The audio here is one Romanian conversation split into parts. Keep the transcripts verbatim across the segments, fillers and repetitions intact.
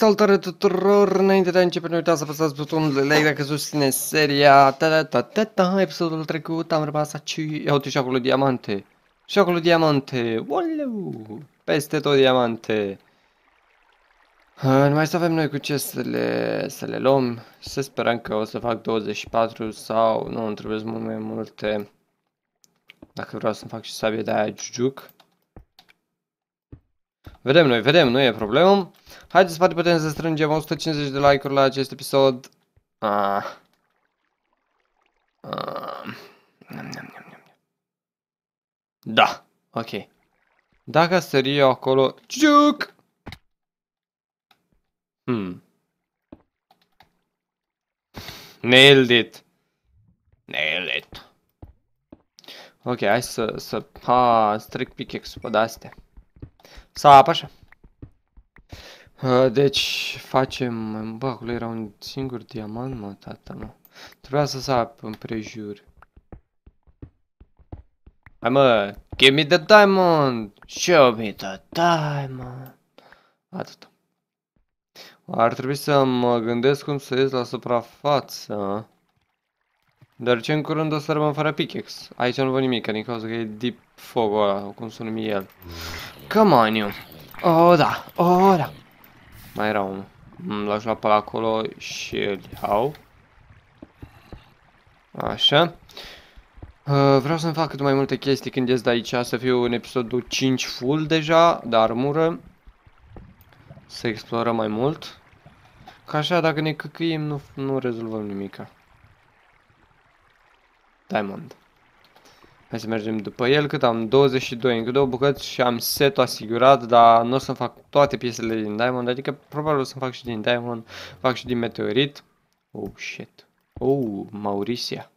Salutare tuturor! Înainte de a începe, nu uitați să apăsați butonul de like dacă susțineți seria. Ta ta ta ta. Episodul trecut am rămas aici. Ia uite și acolo diamante. Și acolo diamante. Oleu! Peste tot diamante. Nu mai să avem noi cu ce să le, să le luăm. Să sperăm că o să fac douăzeci și patru sau nu, îmi trebuie mult mai multe. Dacă vreau să-mi fac și sabie de aia jujuc. Vedem noi, vedem, nu e problemă. Haideți, poate putem să strângem o sută cincizeci de like-uri la acest episod. Ah. Ah. Da, ok. Dacă sări eu acolo... Ciuc! Hmm. Nailed it! Nailed it! Ok, hai să... să... Ha, stric pickaxe-ul pe de-astea. Sap, așa. Deci facem... Bă, acolo era un singur diamant, mă, tata, mă. Trebuia să sap împrejur. Hai, mă, give me the diamond! Show me the diamond! Atât. Ar trebui să mă gândesc cum să ies la suprafață. Dar ce în curând o să rămân fără pickaxe. Aici nu văd nimic, din cauza că e deep fog-ul ăla, cum se numi el. Come on, you! Oh, da! Oh, da! Mai era unul. L-aș lua pe acolo și îl iau. Așa. Vreau să-mi fac cât mai multe chestii când ies de aici. Să fiu în episodul cinci full deja, de armură. Să explorăm mai mult. Ca așa, dacă ne căcăim, nu, nu rezolvăm nimica. Diamond. Hai să mergem după el, cât am douăzeci și doi, încă două bucăți și am setul asigurat, dar nu o să-mi fac toate piesele din diamond, adică probabil o să-mi fac și din diamond, fac și din meteorit. Oh, shit. Oh, Maurisia.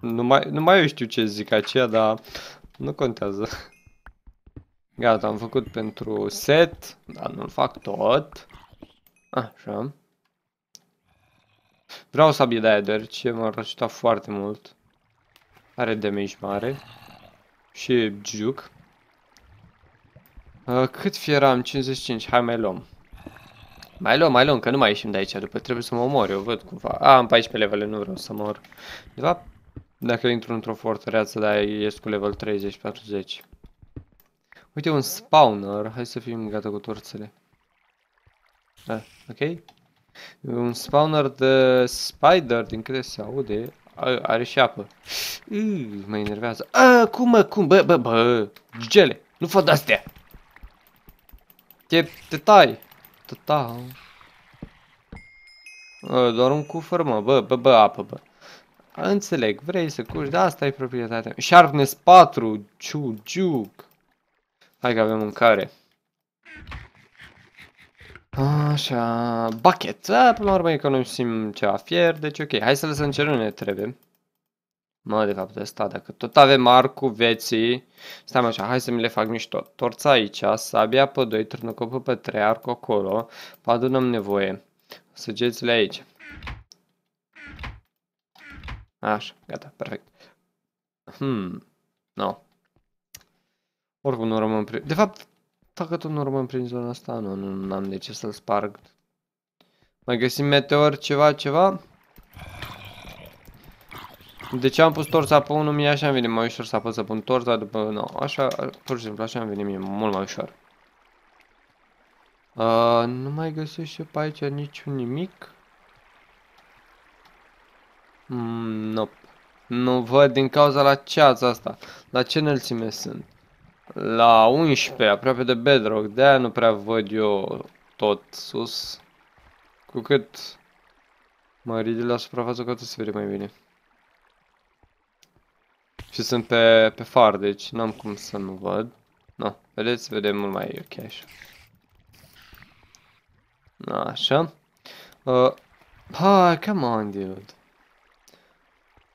Nu mai, nu mai eu știu ce zic aceea, dar nu contează. Gata, am făcut pentru set, dar nu-l fac tot. Așa. Vreau sabie de aia, deoarece m-a răcitat foarte mult. Are damage mare. Și juc. Cât fier am? cincizeci și cinci. Hai, mai luăm. Mai luăm, mai luăm, că nu mai ieșim de aici. După trebuie să mă omor, eu văd cumva. A, am paisprezece level, nu vreau să mor. De fapt, dacă intru într-o fortăreață, dar ies cu level treizeci, patruzeci. Uite, un spawner. Hai să fim gata cu torțele. Da, ok. Un spawner de spider, din câte se aude. Are și apă. Ii, mă enervează. A, cum, mă, cum? Bă, bă, bă. Gigele, nu fă de-astea. Te, te tai. Te tai. Doar un cufăr, mă. Bă, bă, bă, apă, bă. Înțeleg, vrei să curgi, dar asta e proprietatea. Sharpness patru. Ciuciuc. Hai că avem mâncare. Așa, bucket. A, până la urmă economisim ceva fier, deci ok. Hai să lăsăm ce nu ne trebuie. Mă, de fapt, asta, dacă tot avem arcul vieții. Stai așa, hai să mi le fac mișto. Torța aici, sabia pe doi, târnăcopul pe trei, arcul acolo. Adunăm nevoie. Săgețile aici. Așa, gata, perfect. Hmm, no. Oricum nu rămân prin... De fapt... Dacă tot nu rămân prin zona asta, nu, nu am de ce să-l sparg. Mai găsim meteor, ceva, ceva. De ce am pus torța pe unul, mie așa îmi vine mai ușor să apăs să pun torța după... Nu, așa, pur și simplu, așa îmi vine mie mult mai ușor. Uh, nu mai găsesc și pe aici niciun nimic. Mm, nope. Nu văd din cauza la ceața asta. La ce înălțime sunt? La unsprezece, aproape de bedrock, de-aia nu prea văd eu tot sus. Cu cât mă ridic la suprafață, cu atât se vede mai bine. Și sunt pe, pe far, deci n-am cum să nu văd. No, vedeți, vedem mult mai ok așa. Așa. Uh, hai, come on, dude.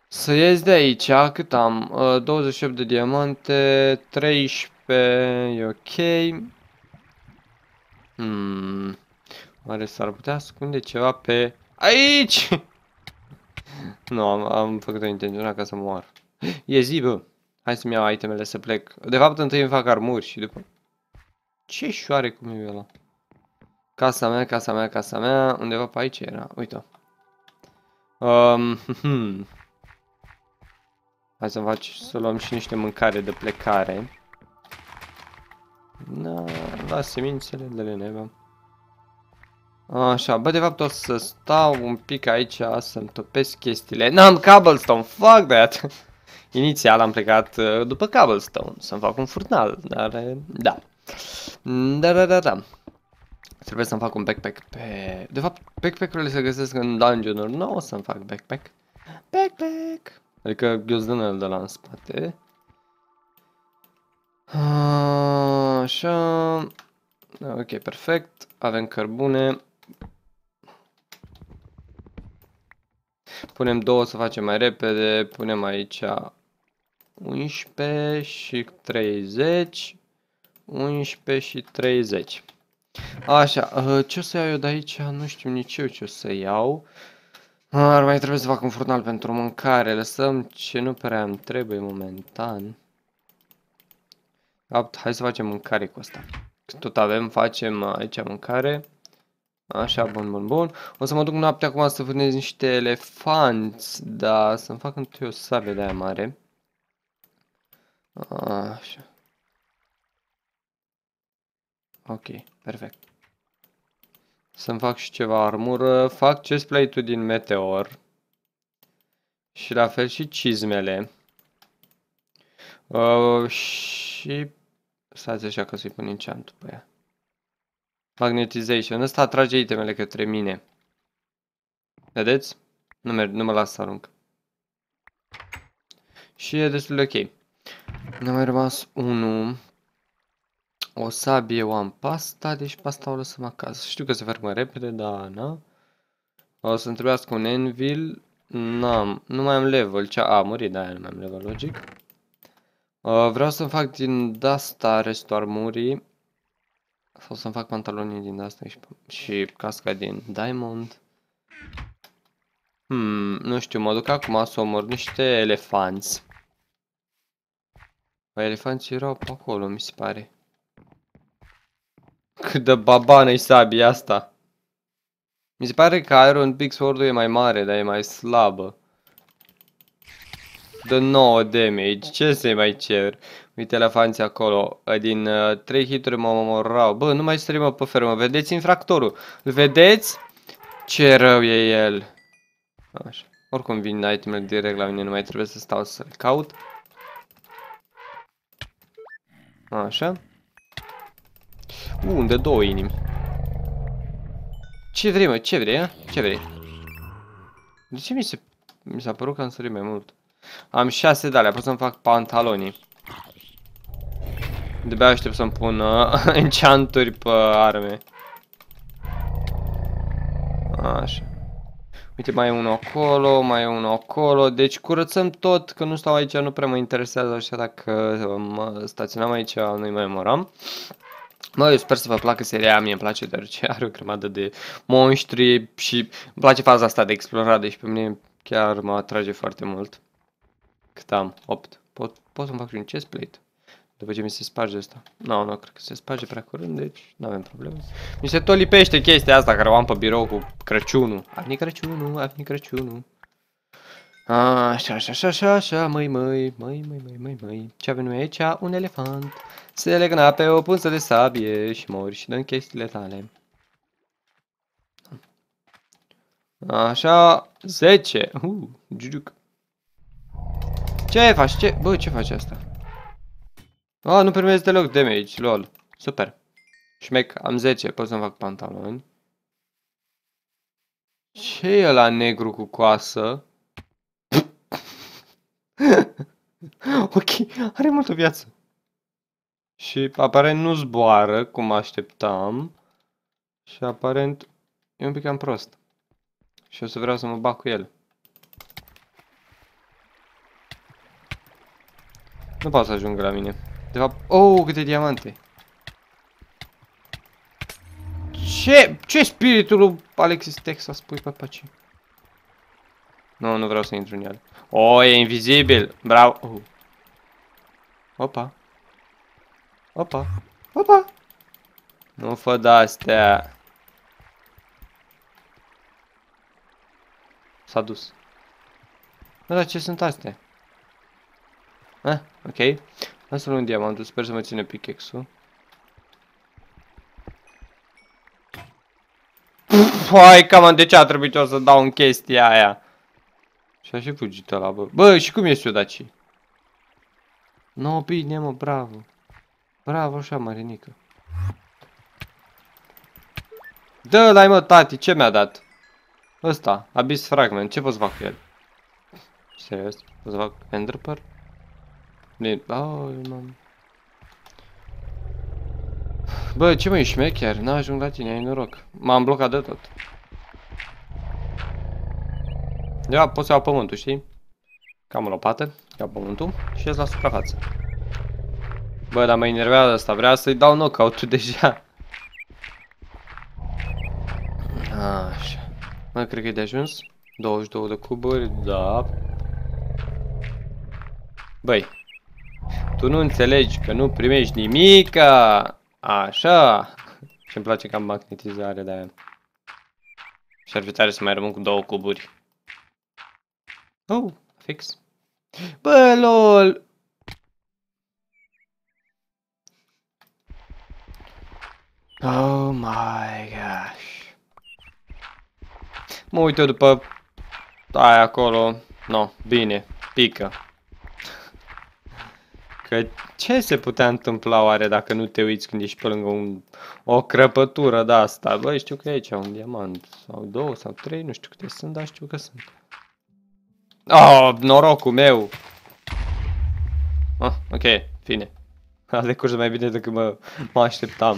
Să ies de aici, cât am? Uh, douăzeci și opt de diamante, treisprezece, e ok. Hmm. Oare s-ar putea ascunde ceva pe... Aici! Nu, am, am făcut-o intenționat ca să moar. E zi, bă! Hai să-mi iau itemele să plec. De fapt, întâi îmi fac armuri și după... Ce șoare cum e ăla? Casa mea, casa mea, casa mea, undeva pe aici era, uite-o. Um, hmm. Hai să faci, să luăm și niște mâncare de plecare. Na, las semințele de lenevă. Așa, bă, de fapt o să stau un pic aici să-mi topesc chestiile. N-am cobblestone, fuck that! Inițial am plecat după cobblestone, să-mi fac un furnal, dar da. Da, da, da, da. Trebuie să-mi fac un backpack pe... De fapt, backpack-urile se găsesc în dungeon-uri, nu o să-mi fac backpack. Backpack! Adică ghiozdanul de la în spate. Așa... Ok, perfect. Avem cărbune. Punem două să facem mai repede. Punem aici unsprezece și treizeci. unsprezece și treizeci. Așa, ce o să iau eu de aici? Nu știu nici eu ce o să iau. Ar mai trebui să fac un furnal pentru mâncare. Lăsăm ce nu prea îmi trebuie momentan. Hai să facem mâncare cu asta. Tot avem, facem aici mâncare. Așa, bun, bun, bun. O să mă duc noaptea acum să vânez niște elefanți. Da, să-mi fac întâi o sabie de aia mare. Așa. Ok, perfect. Să-mi fac și ceva armură. Fac chestplate-ul din meteor. Și la fel și cizmele. Uh, și... Stați așa că să-i pun enchant-ul pe ea. Magnetization. Ăsta atrage itemele către mine. Vedeți? Nu, merg, nu mă las să arunc. Și e destul de ok. Ne-a mai rămas unul. O sabie, o am pasta, deci pasta o lăsăm acasă. Știu că se fac mai repede, dar na. O să-mi trebuiască un anvil. N-am, nu mai am level. Cea a murit, da, nu mai am level, logic. Uh, vreau să-mi fac din asta restul armurii. Sau să-mi fac pantalonii din asta și, și casca din diamond. Hmm, nu știu, mă duc acum să omor niște elefanți. Elefanții erau pe acolo, mi se pare. Cât de babană-i sabia asta. Mi se pare că Iron Big Sword-ul e mai mare, dar e mai slabă. Dă nouă damage, ce să-i mai cer? Uite elefanții acolo, din uh, trei hituri mă omorau. Bă, nu mai streamă pe fermă, vedeți infractorul? Îl vedeți? Ce rău e el. Așa. Oricum vin itemele direct la mine, nu mai trebuie să stau să-l caut. Așa. Unde uh, două inimi. Ce vrei, mă? Ce vrei, a? Ce vrei? De ce mi se... Mi s-a părut că am sărit mai mult. Am șase de alea, pot să-mi fac pantalonii. De-abia aștept să-mi pun uh, enchanturi pe arme. Așa. Uite, mai e unul acolo, mai e unul acolo. Deci curățăm tot, că nu stau aici, nu prea mă interesează. Așa, dacă mă staționam aici, nu-i mai moram. Mă, eu sper să vă placă seria, mie îmi place, dar ce are o grămadă de monștri și îmi place faza asta de explorat, deci pe mine chiar mă atrage foarte mult. Cât am? opt. Pot, pot să-mi fac și un chestplate? După ce mi se sparge asta. Nu, nu, cred că se sparge prea curând, deci nu avem probleme. Mi se tot lipește chestia asta care o am pe birou cu Crăciunul. Avni Crăciunul, avni Crăciunul. Așa, așa, așa, așa, așa, măi, măi, măi, măi, măi, măi, măi. Ce avem noi aici? Un elefant. Se legna pe o punță de sabie și mori și dăm chestiile tale. Așa, zece. Uh, jujuc. Ce faci? Ce? Bă, ce faci asta? A, nu primesc deloc damage, lol. Super. Șmec, am zece, pot să-mi fac pantaloni. Ce e ăla negru cu coasă? Ok, are multă viață. Și aparent nu zboară, cum așteptam. Și aparent e un pic cam prost. Și o să vreau să mă bag cu el. Nu pot să ajungă la mine. De fapt... Oh, câte diamante! Ce? Ce spiritul lui Alexis Tex a spus pe pace? Nu, nu vreau să intru în el. Oh, e invizibil! Bravo! Oh. Opa! Opa! Opa! Nu fă de-astea! S-a dus. Bă, dar ce sunt astea? Ah, ok. Am să luăm un diamant, sper să mă ține pickaxe-ul. Hai, cam, de ce a trebuit eu să dau în chestia aia? Și-a și fugit ăla, bă. Bă, și cum ești eu, daci? No, bine, mă, bravo. Bravo, așa, Marinică. Dă-l-ai, mă, tati, ce mi-a dat? Ăsta, Abyss Fragment, ce pot să fac cu el? Serios, pot să fac Enderpearl? Din... Aoleu, mamă. Bă, ce mă, ești șmecher? N-ajung la tine, ai noroc. M-am blocat de tot. Da, pot să iau pământul, știi? Cam o lopată, iau pământul și ies la suprafață. Bă, dar mă enervează asta, vrea să-i dau knockout-ul deja. Așa. Mă, cred că e de ajuns. douăzeci și două de cuburi, da. Băi, tu nu înțelegi că nu primești nimica. Așa. Și îmi place cam magnetizarea de aia. Și ar fi tare să mai rămân cu două cuburi. Oh, fix. Bă, lol. Oh my gosh. Mă uit eu după aia acolo. No, bine, pică. Că ce se putea întâmpla oare dacă nu te uiți când ești pe lângă un... o crăpătură de asta? Băi, știu că e aici un diamant. Sau două, sau trei, nu știu câte sunt, dar știu că sunt. Oh, norocul meu! Ah, ok, fine. A decurs mai bine decât mă, mă așteptam.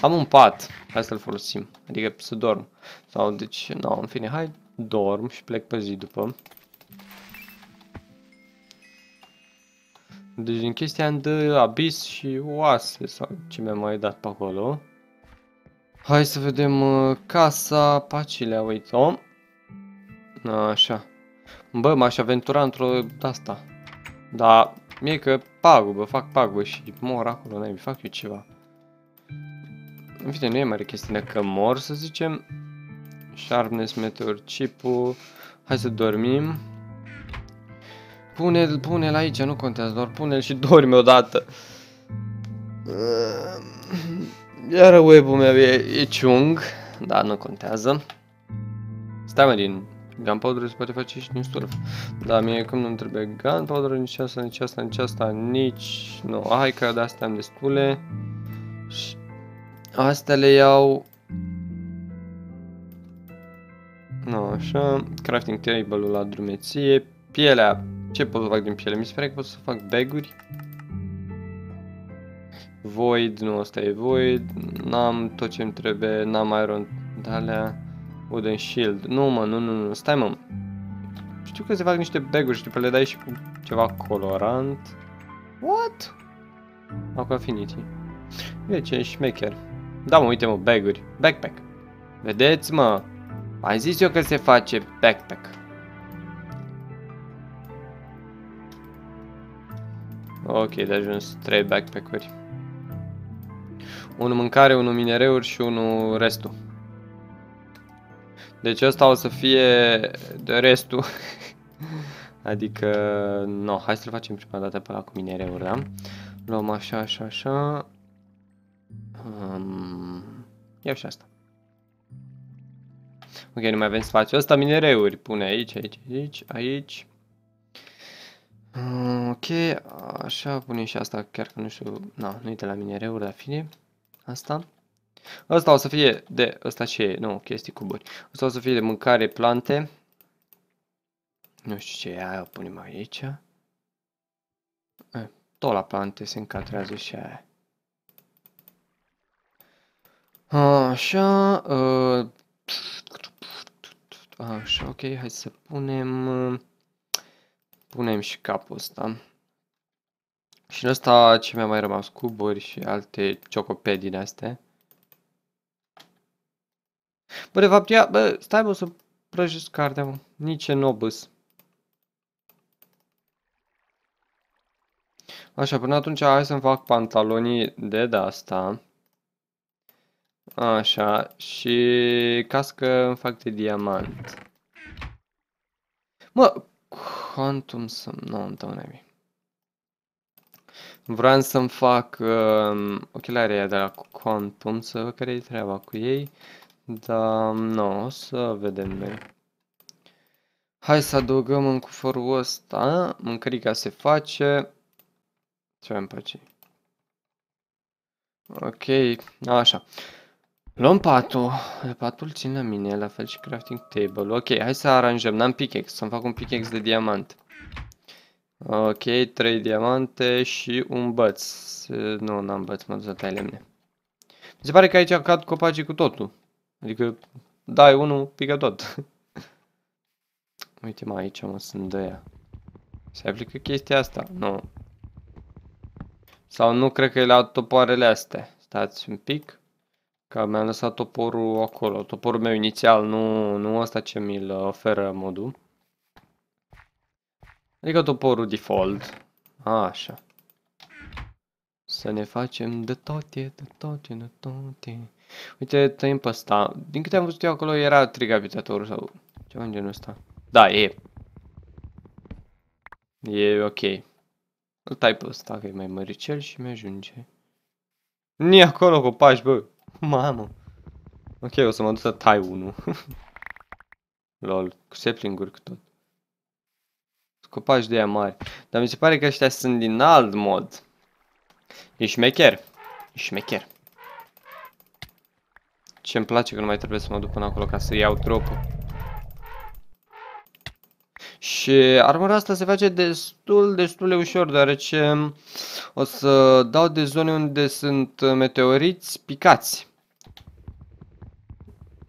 Am un pat, hai să-l folosim, adică să dorm. Sau deci, nu, no, în fine, hai, dorm și plec pe zi după. Deci din chestia îmi dă abis și oase sau ce mi-a mai dat pe acolo. Hai să vedem uh, casa, pacilea, uite-o. Așa. Bă, m-aș aventura într-o asta. Dar mie că pagubă, fac pagubă și mor acolo, n-ai, fac eu ceva. În fine, nu e mare chestiune că mor, să zicem. Sharpness, meteor, chip-ul. Hai să dormim. Pune-l, pune-l aici, nu contează, doar pune-l și dormi odată. Iar web-ul meu e, e ciung, dar nu contează. Stai, mă, din gunpowder se poate face și din surf. Dar mie cum nu-mi trebuie gunpowder, nici asta, nici asta, nici asta, nici... Nu, hai că de-astea am destule. Și... Astea le iau. No, așa. Crafting table-ul la drumeție. Pielea. Ce pot să fac din piele? Mi se pare că pot să fac baguri. Void. Nu, asta e void. N-am tot ce-mi trebuie. N-am iron de-alea. Wooden shield. Nu, mă, nu, nu, nu. Stai, mă. Știu că se fac niște baguri și după le dai și cu ceva colorant. What? Aquafinity. E ce șmecher. Da, mă, uite, mă, baguri. Backpack. Vedeți, mă? Am zis eu că se face backpack. Ok, de ajuns trei backpack-uri. Unul mâncare, unul minereuri și unul restul. Deci ăsta o să fie de restul. Adică, no, hai să-l facem prima dată pe ăla cu minereuri, da? Luăm așa, așa, așa. Um, iau și asta. Ok, nu mai avem spațiu. Asta minereuri pune aici, aici, aici, aici. Um, ok, așa pune și asta, chiar că nu știu, na, nu e de la minereuri, dar fine. Asta. Asta o să fie de, asta ce e, nu, chestii cuburi. Asta o să fie de mâncare, plante. Nu știu ce e aia, o punem aici. Eh, tot la plante se încadrează și aia. Așa, uh, așa, ok, hai să punem, uh, punem și capul ăsta. Și în ăsta ce mi-a mai rămas, cuburi și alte ciocopedii de-astea. Bă, de fapt, ia, bă, stai, bă, să prăjesc cartea, mă, nici în obâs. Așa, până atunci hai să-mi fac pantalonii de de-asta. Așa, și cască îmi fac de diamant. Mă, Quantum Sun, nu, întotdeauna. Vreau să-mi fac uh, ochelarii de la Quantum, să văd care e treaba cu ei. Dar, nu, o să vedem bine. Hai să adăugăm în cufărul ăsta, mâncărica se face. Ce am face? Ok, așa. Luăm patul. Patul țin la mine, la fel și crafting table. Ok, hai să aranjăm. N-am pickaxe, să-mi fac un pickaxe de diamant. Ok, trei diamante și un băț. Nu, n-am băț, m-am dus să tai lemne. Mi se pare că aici cad copacii cu totul. Adică dai unul, pică tot. Uite mă, aici mă, sunt de aia. Se aplică chestia asta? Nu. Sau nu cred că e la topoarele astea. Stați un pic. Că mi-am lăsat toporul acolo. Toporul meu inițial, nu, nu ăsta ce mi-l oferă modul. Adică toporul default. Așa. Să ne facem de toate, de toate, de toate. Uite, tăim pe ăsta. Din câte am văzut eu acolo era trigabitatorul sau ceva în genul ăsta. Da, e. E ok. Îl tai pe ăsta că e mai măricel și mi-ajunge. Nu-i acolo copaci, bă. Mamă. Ok, o să mă duc să tai unul. Lol, cu sapling-uri cu tot. Copaci de aia mari. Dar mi se pare că ăștia sunt din alt mod. E șmecher. E șmecher. Ce-mi place că nu mai trebuie să mă duc până acolo ca să iau tropul. Și armura asta se face destul, destul de ușor, deoarece o să dau de zone unde sunt meteoriți picați.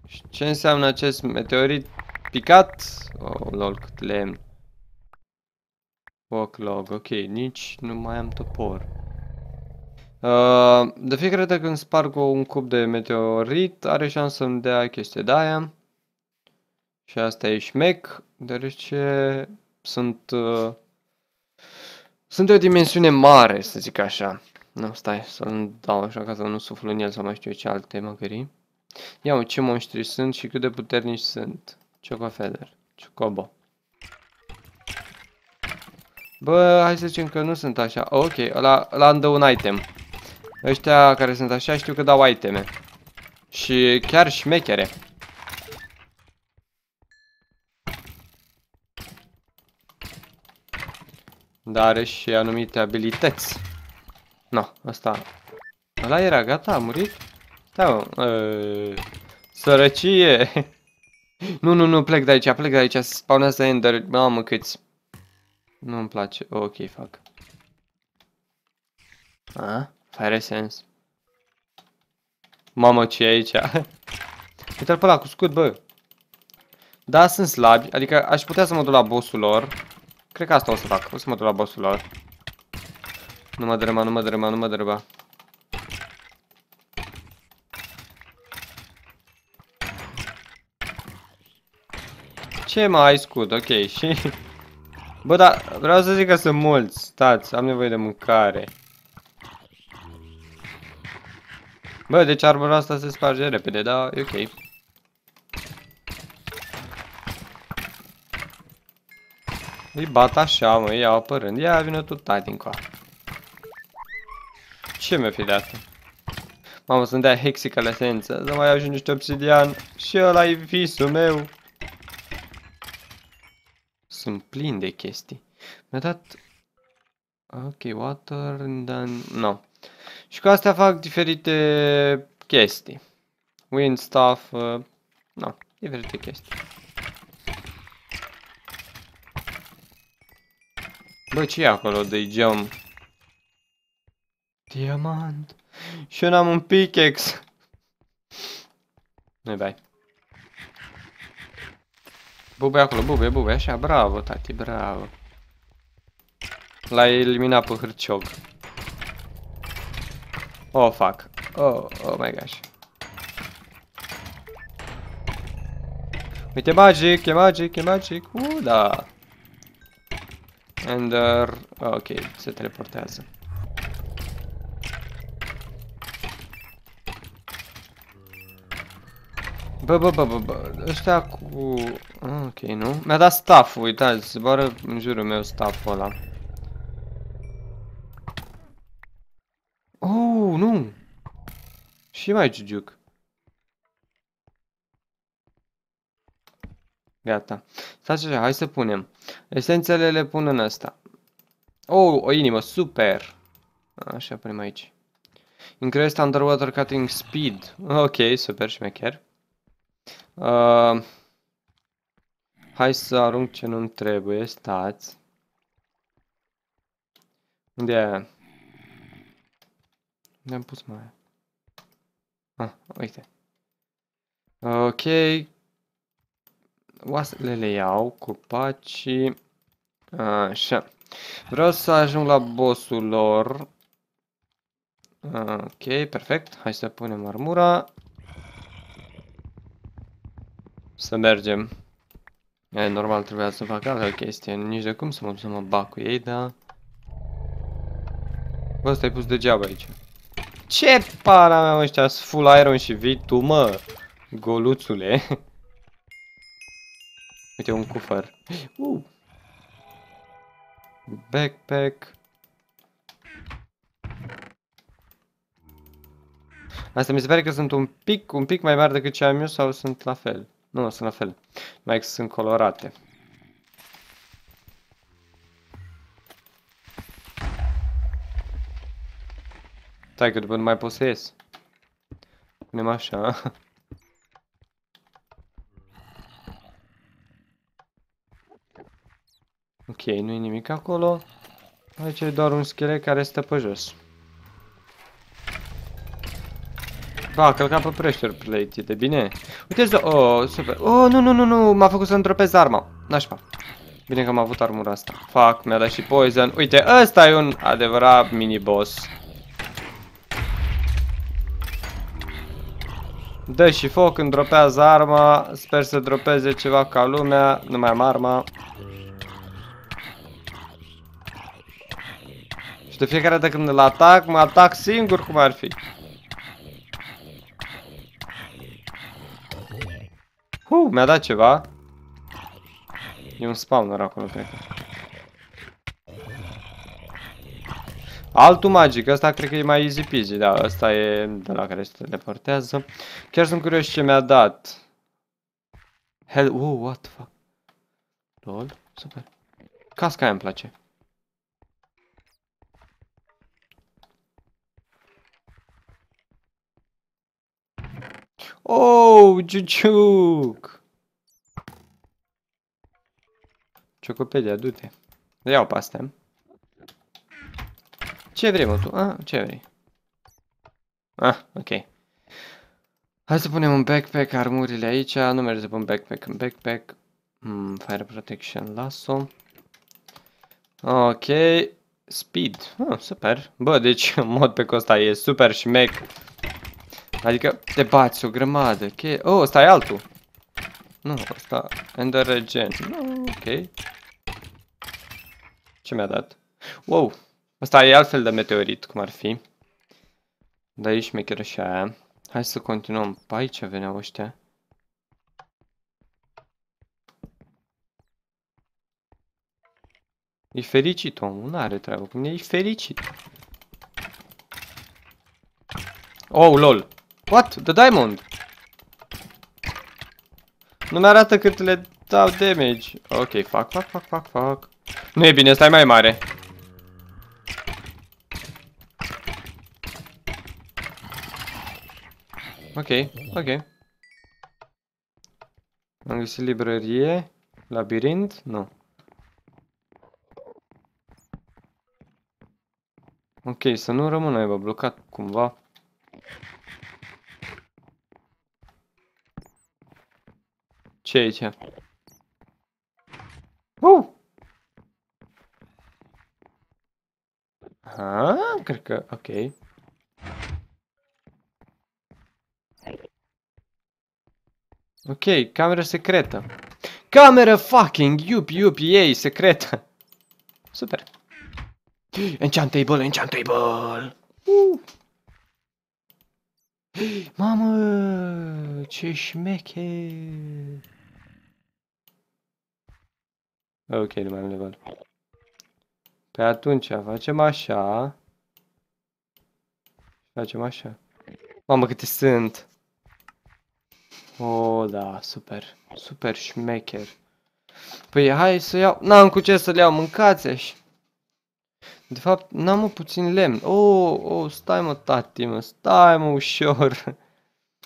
Și ce înseamnă acest meteorit picat? Oh, lol, cât lemn. Backlog, ok, nici nu mai am topor. Uh, de fiecare dată când sparg un cub de meteorit, are șansă să-mi dea chestia de aia. Și asta e șmec, deoarece sunt, uh, sunt de o dimensiune mare, să zic așa. Nu, stai, să-l dau așa ca să nu suflu în el sau mai știu ce alte măcării. Ia-o, ce monștri sunt și cât de puternici sunt. Choco Feather, Chocobo. Bă, hai să zicem că nu sunt așa. Ok, ăla, ăla îmi dă un item. Ăștia care sunt așa știu că dau iteme. Și chiar șmechere. Dar are și anumite abilități. No, ăsta. Ăla era gata, a murit? Da, mă. Sărăcie. Nu, nu, nu, plec de aici, plec de aici. Se spawnează ender. Mamă, câți. Nu-mi place. Ok, fac. A? Fire Essence. Mamă, ce e aici? Uite-l pe ăla cu scut, bă. Da, sunt slabi. Adică aș putea să mă duc la bossul lor. Cred că asta o să fac. O să mă duc la bossul lor. Nu mă drăma, nu mă drăma, nu mă drăma. Ce mai scut? Ok, și... Bă, dar vreau să zic că sunt mulți. Stați, am nevoie de mâncare. Bă, deci arbora asta se sparge repede, dar e ok. Îi bat așa, mă, iau apărând. Ia, vină tu, tai din coa. Ce mi-a fi de asta? Mamă, să-mi dea hexica la esență. Să mai ajungi niște obsidian. Și ăla e visul meu. Sunt plin de chestii. Mi-a dat... Ok, water... Dar... No. Și cu astea fac diferite chestii. Wind stuff... Uh... No, diferite chestii. Bă, ce e acolo? De gem. Diamant. Și eu n-am un pickaxe. Nu-i bai. Bube acolo, bube, bube, așa, bravo, tati, bravo. L-ai eliminat pe hârciog. Oh, fuck. Oh, oh my gosh. Uite, magic, e magic, e magic. Uh, da. Ender, oh, ok, se teleportează. Bă, bă, bă, bă, bă, ăștia cu... Ok, nu? Mi-a dat staff-ul, uitați, se bară în jurul meu staff-ul ăla. Oh, nu! Și mai giugiuc. Gata. Stați așa, hai să punem. Esențele le pun în ăsta. Oh, o inimă, super! Așa, punem aici. Increased underwater cutting speed. Ok, super, șmecher. Uh, hai să arunc ce nu-mi trebuie, stați. Unde e aia? Unde am pus mai aia? Ah, uite. Ok. Oasele le iau, copacii. Așa. Vreau să ajung la bossul lor. Ok, perfect. Hai să punem armura. Să mergem. E, normal trebuia să fac altă chestie. Nici de cum să mă, să mă bag cu ei, dar... Bă, stai pus degeaba aici. Ce para mea, ăștia sunt full iron și vii tu, mă! Goluțule! Uite, un cufăr. Uh. Backpack. Asta mi se pare că sunt un pic, un pic mai mari decât ce am eu sau sunt la fel? Nu, sunt la fel. Mai sunt colorate. Stai că după nu mai pot să ies. Punem așa. Ok, nu e nimic acolo. Aici e doar un schelet care stă pe jos. Ba, a călcat pe pressure plate, e de bine. Uite-ți, oh, super. Oh, nu, nu, nu, nu, m-a făcut să întropez arma. Nașpa. Bine că am avut armura asta. Fuck, mi-a dat și poison. Uite, ăsta e un adevărat mini-boss. Dă și foc, îndropează arma. Sper să dropeze ceva ca lumea. Nu mai am arma. Și de fiecare dată când îl atac, mă atac singur cum ar fi. Uh, mi-a dat ceva. E un spawner acolo, cred că. Altul magic, ăsta cred că e mai easy peasy, da, ăsta e de la care se teleportează. Chiar sunt curios ce mi-a dat. Hell, wow, what the fuck. Lol, super. Casca aia îmi place. Oh, giugiuc! Ciocopedia, du-te. Iau pe astea. Ce vrei, mă, tu? Ah, ce vrei? Ah, ok. Hai să punem un backpack, armurile aici. Nu merge să pun backpack în backpack. Mm, fire protection, lasso. Ok. Speed. Ah, super. Bă, deci mod pe costa e super șmec. Adică te bați o grămadă, ok? Oh, ăsta e altul! Nu, ăsta... Ender Regen. No, ok. Ce mi-a dat? Wow! Ăsta e altfel de meteorit, cum ar fi. Dar e șmecheră și aia. Hai să continuăm. Pe aici veneau ăștia. E fericit omul, n-are treabă cu mine, e fericit. Oh, lol! What? The diamond? Nu mi-arată cât le dau damage. Ok, fac, fac, fac, fac, fac. Nu e bine, stai mai mare. Ok, ok. Am găsit librărie. Labirint? Nu. Ok, să nu rămână aibă blocat cumva. Ce e aici? Uh! Aha, cred că... Ok. Ok, cameră secretă. Cameră fucking iupi iupi ei, secretă. Super. Enchantable, enchantable. Uh! Mamă, ce șmeche! Ok, nu mai am level. Pe atunci facem așa. Facem așa. Mamă, câte sunt! Oh, da, super. Super șmecher. Păi hai să iau... N-am cu ce să le iau, mâncați-și. De fapt, n-am o puțin lemn. Oh, oh, stai mă, tati, mă, stai mă, ușor.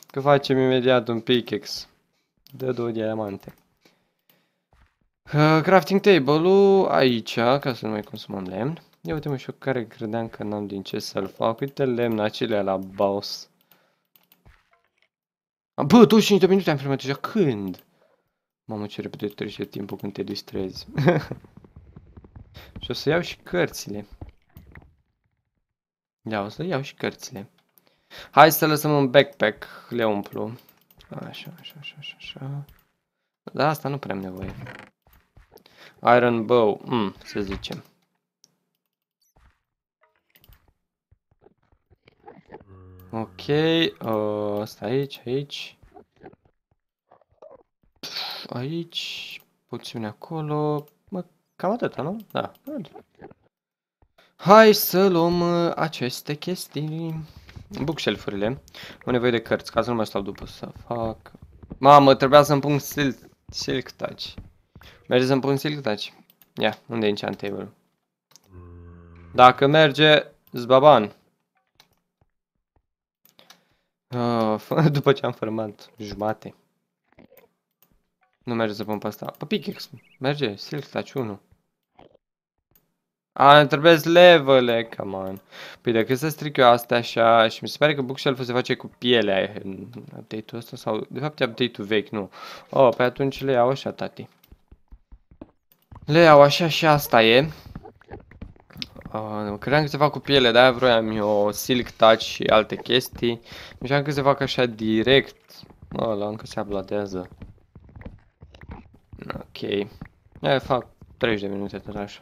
Că facem imediat un pickaxe. Dă două diamante. Uh, crafting table-ul aici, ca să nu mai consumăm lemn. Ia uite mă, și eu care credeam că n-am din ce să-l fac. Uite lemn acelea la boss. Bă, douăzeci și cinci de minute am filmat deja, când? Mamă, ce repede trece timpul când te distrezi. Și o să iau și cărțile. Da, o să iau și cărțile. Hai să lăsăm un backpack, le umplu. Așa, așa, așa, așa, așa. Dar asta nu prea am nevoie. Iron bow, mm, să zicem. Ok, uh, asta aici, aici. Aici, puțin acolo. Mă, cam atâta, nu? Da. Hai să luăm uh, aceste chestii. Bookshelf-urile. Am nevoie de cărți, ca să nu mai stau după să fac. Mamă, trebuia să-mi pun silk, silk touch. Merge să-mi pun silk touch. Ia, unde e enchant table-ul? Dacă merge, zbaban. Uh, după ce am format jumate. Nu merge să pun pe asta. Pe pickaxe. Merge. Silk touch unu. A, îmi trebuie levele. Come on. Păi decât să stric eu astea așa. Și mi se pare că bookshelf-ul se face cu pielea în update-ul ăsta. Sau de fapt e update-ul vechi. Nu. Oh, pe atunci le iau așa, tati. Le iau așa și asta e. Uh, credeam că se fac cu piele, de-aia vroiam eu silk touch și alte chestii. Așa că se fac așa direct. Ăla încă se abladează. Ok. Aia fac treizeci de minute tot așa.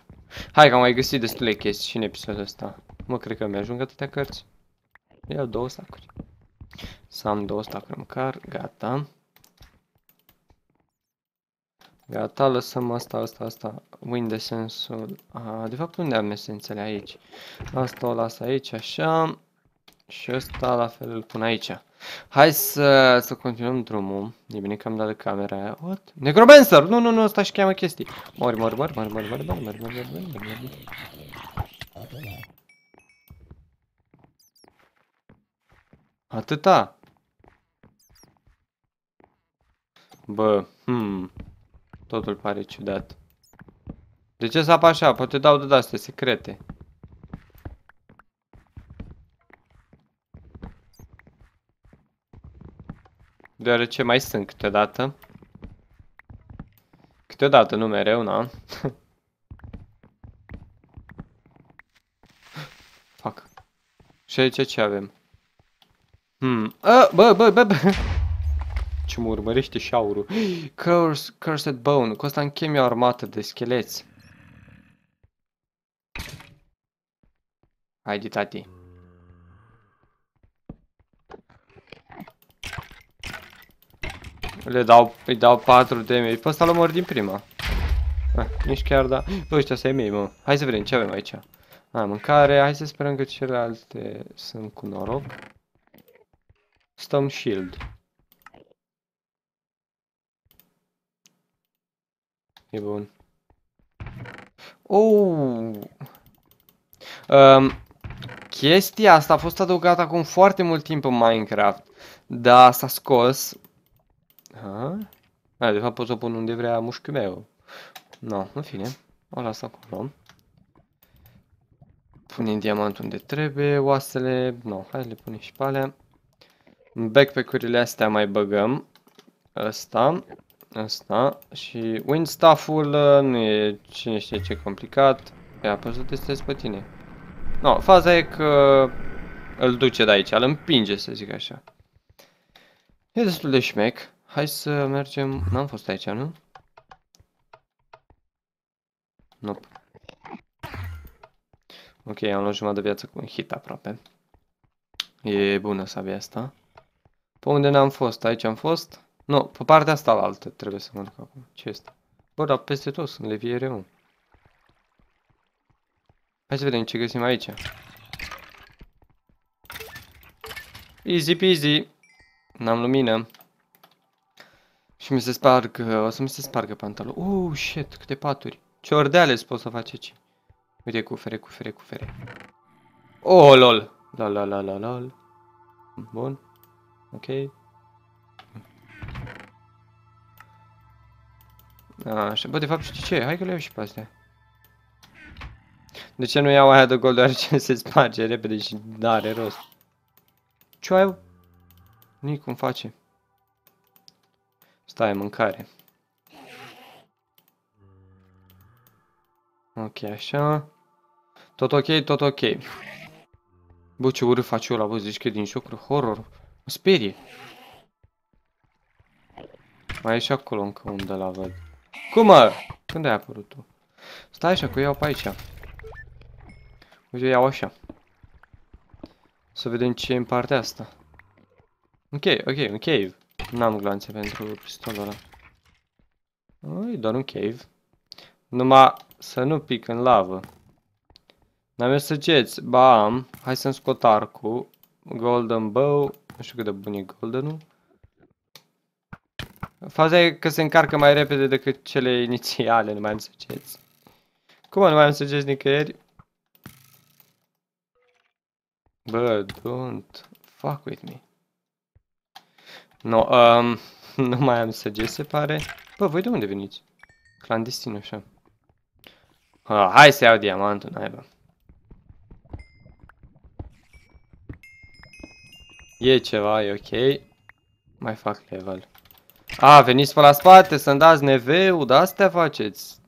Hai că am mai găsit destule chestii și în episodul ăsta. Mă, cred că mi-ajung atâtea cărți. Iau două stacuri. Să am două stacuri măcar. Gata. Gata, lăsăm asta, asta, asta. Wind essence-ul. De fapt, unde am esențele aici? Asta o las aici, așa. Și ăsta la fel îl pun aici. Hai să, să continuăm drumul. E bine că am dat de camera aia. What? Necromancer! Nu, nu, nu, ăsta își cheamă chestii. Mori, mori, mori, mori, mori, mori, mori, mori, mori, mori, mori. Atâta. Bă, hmm. Totul pare ciudat. De ce sapă așa? Poate dau de astea secrete. Deoarece mai sunt câteodată. Câteodată, nu mereu, na. Fac. Și aici ce avem? Hmm. A, bă, bă, bă, bă. Ce mă urmărește șaurul. Curse, Cursed Bone. Cu asta închem eu armată de scheleți. Haide, tati. Le dau, îi dau patru de mei. Pe ăsta l-am omor din prima. Ah, nici chiar, da. Bă, ăștia să-i mei, mă. Hai să vedem ce avem aici. Ah, mâncare. Hai să sperăm că celelalte sunt cu noroc. Stone Shield. E bun. Oh! Um, chestia asta a fost adăugată acum foarte mult timp în Minecraft. Dar s-a scos. Ha? A, de fapt pot să o pun unde vrea mușchiul meu. No, în fine. O las acolo. Punem diamantul unde trebuie. Oasele. No, hai le punem și pe alea. Backpack-urile astea mai băgăm. Asta. Asta și wind staff-ul nu e cine știe ce complicat. Ia, poți să testezi pe tine. No, faza e că îl duce de aici, îl împinge să zic așa. E destul de șmec. Hai să mergem. N-am fost aici, nu? Nope. Ok, am luat jumătate de viață cu un hit aproape. E bună sabia asta. Pe unde n-am fost? Aici am fost? Nu, pe partea asta la altă trebuie să mă duc acum. Ce este? Bă, dar peste tot sunt leviere, mă. Hai să vedem ce găsim aici. Easy peasy. N-am lumină. Și mi se spargă, o să mi se spargă pantaloni. Oh, shit, câte paturi. Ce ordeale pot să faci aici. Uite, cufere, cufere, cufere. Oh, lol. La la la la la. Bun. Ok. Așa, bă, de fapt știi ce? Hai că le iau și pe astea. De ce nu iau aia de gol, deoarece se sparge repede și n-are rost. Ce ai? Nici cum face. Stai, mâncare. Ok, așa. Tot ok, tot ok. Bă, ce urât face ăla, bă, zici că e din șocul horror. Mă sperie. Mai e și acolo încă unde la văd. Cum, mă? Când ai apărut tu? Stai așa, că eu iau pe aici. Uite, iau așa. Să vedem ce e în partea asta. Ok, ok, un cave. N-am glanțe pentru pistolul ăla. E doar un cave. Numai să nu pic în lavă. N-am eu săgeți. Bam. Hai să-mi scot arcul. Golden bow. Nu știu cât de bun e goldenul. Faza e că se încarcă mai repede decât cele inițiale. Nu mai am săgeți. Cum nu mai am săgeți nicăieri? Bă, don't fuck with me. No, um, nu mai am S G, se pare. Bă, voi de unde veniți? Clandestin, așa. Ah, hai să iau diamantul, naiba. E ceva, e ok. Mai fac level. A, veniți pe la spate să-mi dați N V-ul, da, astea faceți.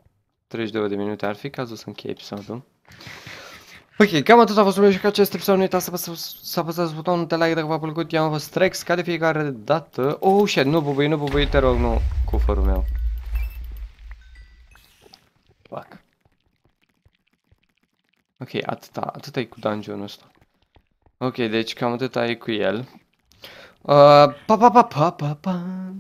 treizeci și două de minute ar fi cazul să închei episodul. Ok, cam atât a fost un și că acest episod. Nu uitați să apăsați butonul de like dacă v-a plăcut. Eu am fost Trex, ca de fiecare dată. Oh, shit, nu bubui, nu bubui, te rog, nu, cufărul meu. Fuck. Ok, atâta, atâta e cu dungeon-ul ăsta. Ok, deci cam atâta e cu el. Uh, pa, pa, pa, pa, pa, pa.